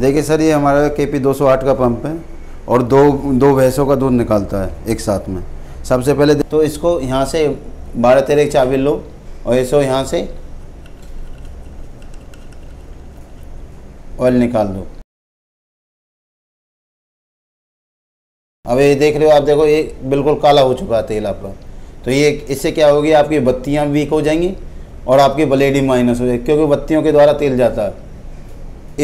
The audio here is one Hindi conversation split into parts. देखिए सर, ये हमारा केपी 208 का पंप है और दो भैंसों का दूध निकालता है एक साथ में। सबसे पहले तो इसको यहाँ से 12-13 चाबी लो और इसको यहाँ से ऑयल निकाल दो। अब ये देख रहे हो आप, देखो ये बिल्कुल काला हो चुका है तेल आपका। तो ये इससे क्या होगी, आपकी बत्तियाँ वीक हो जाएंगी और आपकी ब्लेड ही माइनस हो जाएगी, क्योंकि बत्तियों के द्वारा तेल जाता है।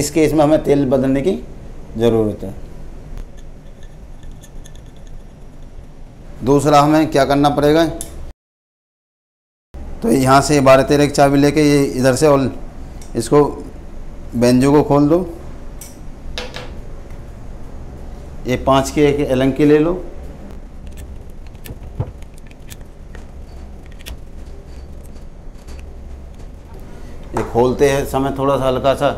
इस केस में हमें तेल बदलने की ज़रूरत है। दूसरा हमें क्या करना पड़ेगा, तो यहाँ से 12-13 की चाबी लेके ये इधर से और इसको बेंजो को खोल दो। ये 5 की एक एलंकी ले लो। ये खोलते हैं समय थोड़ा सा हल्का सा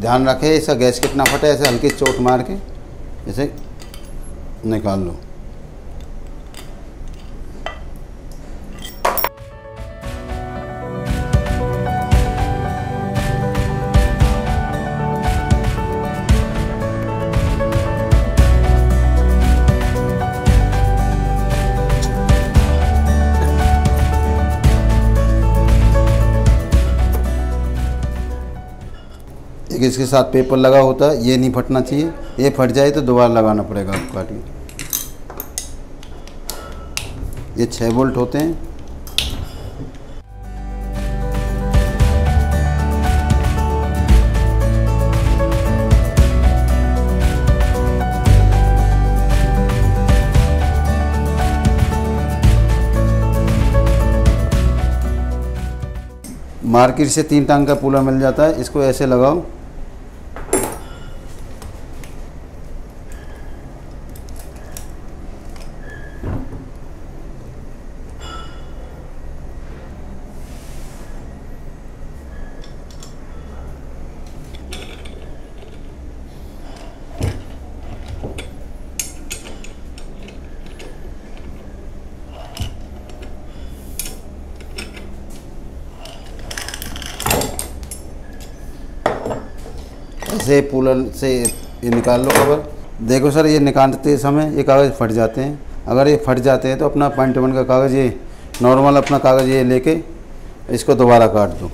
ध्यान रखें इसका गैस कितना फटे, ऐसे हल्की चोट मार के इसे निकाल लो। इसके साथ पेपर लगा होता है, ये नहीं फटना चाहिए, ये फट जाए तो दोबारा लगाना पड़ेगा आपको काट। ये 6 वोल्ट होते हैं। मार्केट से 3 टांग का पूला मिल जाता है, इसको ऐसे लगाओ ऐसे, पूलर से ये निकाल लो कवर। देखो सर, ये निकालते समय ये कागज़ फट जाते हैं। अगर ये फट जाते हैं तो अपना 0.1 का कागज़, ये नॉर्मल अपना कागज़ ये लेके इसको दोबारा काट दो।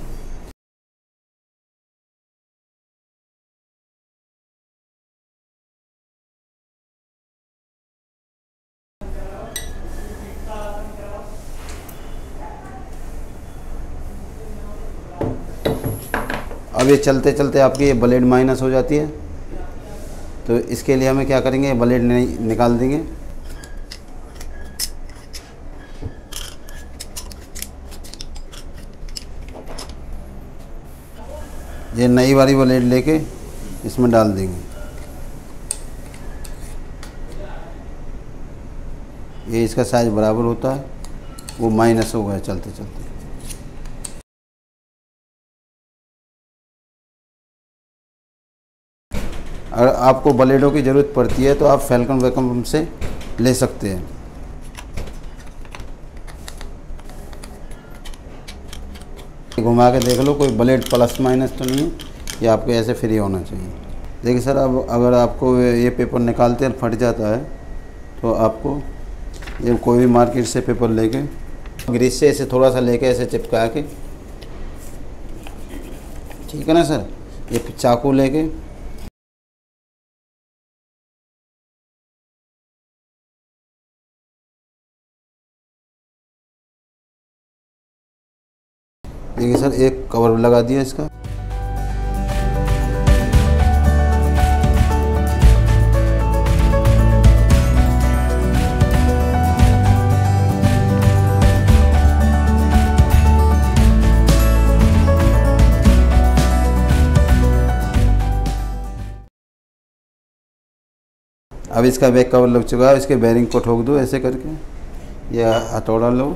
अब ये चलते चलते आपकी ये ब्लेड माइनस हो जाती है, तो इसके लिए हमें क्या करेंगे, ब्लेड निकाल देंगे। ये नई वाली ब्लेड लेके इसमें डाल देंगे। ये इसका साइज बराबर होता है, वो माइनस हो गया चलते चलते। अगर आपको ब्लेडों की ज़रूरत पड़ती है तो आप फैल्कन वैक्यूम पंप से ले सकते हैं। घुमा के देख लो, कोई ब्लेड प्लस माइनस तो नहीं है, ये आपको ऐसे फ्री होना चाहिए। देखिए सर, अब अगर आपको ये पेपर निकालते हैं फट जाता है तो आपको ये कोई भी मार्केट से पेपर लेके ग्रीस से ऐसे थोड़ा सा लेके ऐसे चिपका के, ठीक है ना सर, ये चाकू लेके देखिए सर, एक कवर लगा दिया इसका। अब इसका बैक कवर लग चुका है, इसके बेयरिंग को ठोक दो ऐसे करके, या हथौड़ा लो।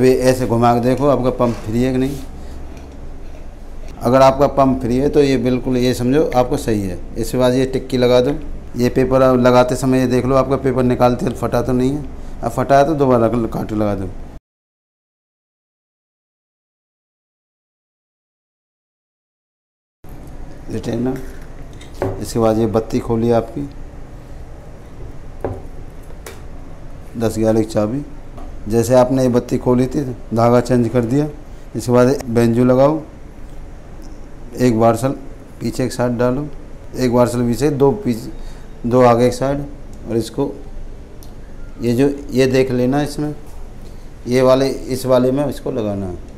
अभी ऐसे घुमा के देखो आपका पंप फ्री है कि नहीं। अगर आपका पंप फ्री है तो ये बिल्कुल, ये समझो आपको सही है। इसके बाद ये टिक्की लगा दो। ये पेपर आप लगाते समय ये देख लो आपका पेपर निकालते हैं फटा तो नहीं है, अब फटा है तो दोबारा कांटे लगा दो। रिटेनर, इसके बाद ये बत्ती खोली आपकी 10-11 की चाबी, जैसे आपने ये बत्ती खोली थी धागा चेंज कर दिया। इसके बाद बेंजू लगाओ, एक वार्सल पीछे एक साइड डालो, एक वार्सल पीछे दो पीछे दो आगे एक साइड, और इसको ये जो ये देख लेना इसमें ये वाले इस वाले में इसको लगाना है।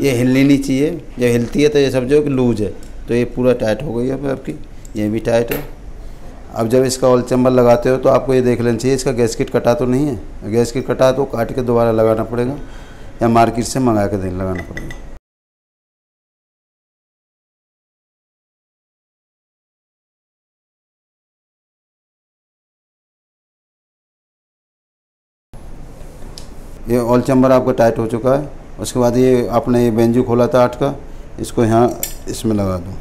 ये हिलनी नहीं चाहिए, जब हिलती है तो ये समझो कि लूज है, तो ये पूरा टाइट हो गई है आपकी, ये भी टाइट है। अब जब इसका ऑयल चैम्बर लगाते हो तो आपको ये देख लेना चाहिए इसका गैसकेट कटा तो नहीं है, गैसकेट कटा तो काट के दोबारा लगाना पड़ेगा या मार्केट से मंगा के देने लगाना पड़ेगा। ये ऑयल चैम्बर आपका टाइट हो चुका है। उसके बाद ये आपने ये बेंजू खोला था 8 का, इसको यहाँ इसमें लगा दो।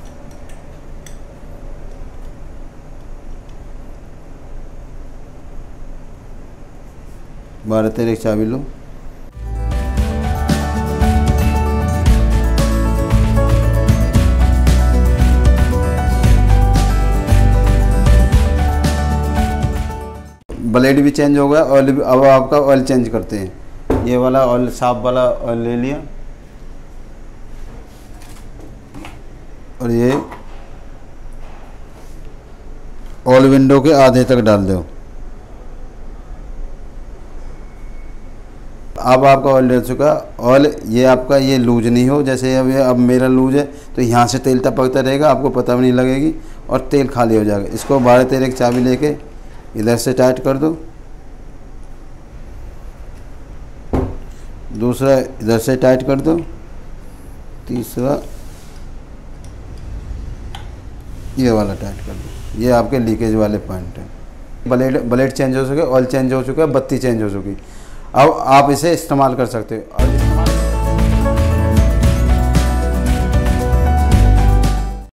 भारत चाबी लो, ब्लेड भी चेंज हो गया, ऑयल भी। अब आपका ऑयल चेंज करते हैं, ये वाला ऑयल साफ वाला ऑयल ले लिया और ये ऑयल विंडो के आधे तक डाल दो। अब आपका ऑयल डल चुका, ऑयल ये आपका ये लूज नहीं हो, जैसे अब मेरा लूज है तो यहाँ से तेल टपकता रहेगा, आपको पता भी नहीं लगेगी और तेल खाली हो जाएगा। इसको 12-13 की चाबी लेके इधर से टाइट कर दो, दूसरा इधर से टाइट कर दो, तीसरा ये वाला टाइट कर दो। ये आपके लीकेज वाले पॉइंट है। ब्लेड चेंज हो चुके, ऑयल चेंज हो चुका है, बत्ती चेंज हो चुकी। अब आप इसे इस्तेमाल कर सकते हो।